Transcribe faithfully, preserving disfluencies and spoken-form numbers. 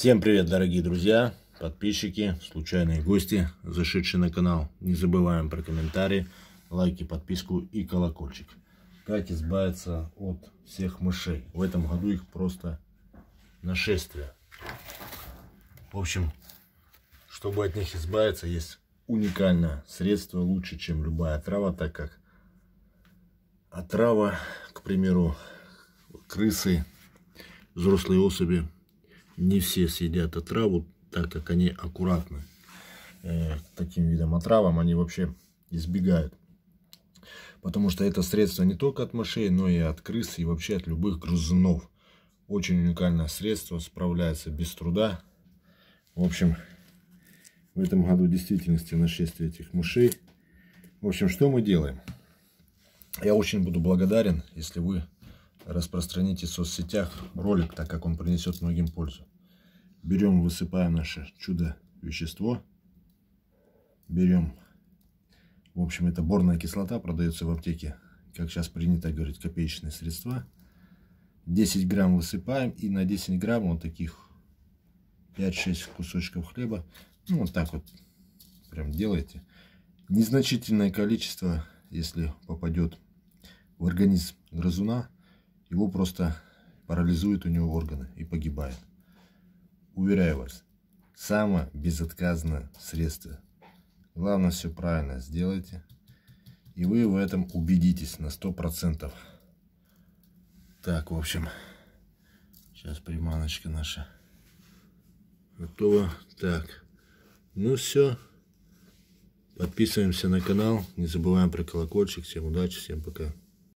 Всем привет, дорогие друзья, подписчики, случайные гости, зашедшие на канал. Не забываем про комментарии, лайки, подписку и колокольчик. Как избавиться от всех мышей? В этом году их просто нашествие. В общем, чтобы от них избавиться, есть уникальное средство, лучше, чем любая отрава, так как отрава, к примеру, крысы, взрослые особи, не все съедят отраву, так как они аккуратны. Э, к таким видам отравам они вообще избегают. Потому что это средство не только от мышей, но и от крыс, и вообще от любых грызунов. Очень уникальное средство, справляется без труда. В общем, в этом году в действительности нашествие этих мышей. В общем, что мы делаем? Я очень буду благодарен, если вы распространите в соцсетях ролик, так как он принесет многим пользу. Берем, высыпаем наше чудо-вещество. Берем, в общем, это борная кислота, продается в аптеке, как сейчас принято говорить, копеечные средства. десять грамм высыпаем, и на десять грамм вот таких пять-шесть кусочков хлеба. Ну, вот так вот прям делайте. Незначительное количество, если попадет в организм грызуна, его просто парализует у него органы и погибает. Уверяю вас, самое безотказное средство. Главное, все правильно сделайте. И вы в этом убедитесь на сто процентов. Так, в общем, сейчас приманочка наша готова. Так, ну все. Подписываемся на канал. Не забываем про колокольчик. Всем удачи, всем пока.